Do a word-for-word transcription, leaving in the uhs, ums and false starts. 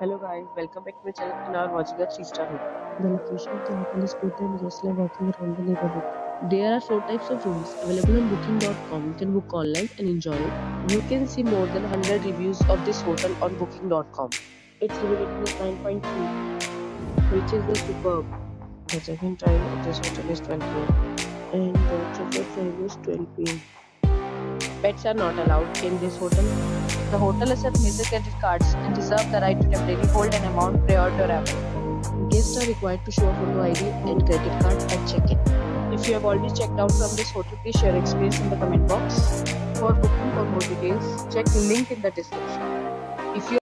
Hello guys, welcome back to my channel and are watching a three star home. The location of the hotel is good and guests love walking around the neighborhood. There are four types of rooms available on booking dot com. You can book online and enjoy it. You can see more than one hundred reviews of this hotel on booking dot com. Its rating is nine point three, which is the superb. The check-in time of this hotel is twelve p m and the check-out time is twelve p m Pets are not allowed in this hotel. The hotel accepts major credit cards and reserves the right to temporarily hold an amount prior to arrival. Guests are required to show a photo I D and credit card at check-in. If you have already checked out from this hotel, please share your experience in the comment box. For booking or more details, check the link in the description. If you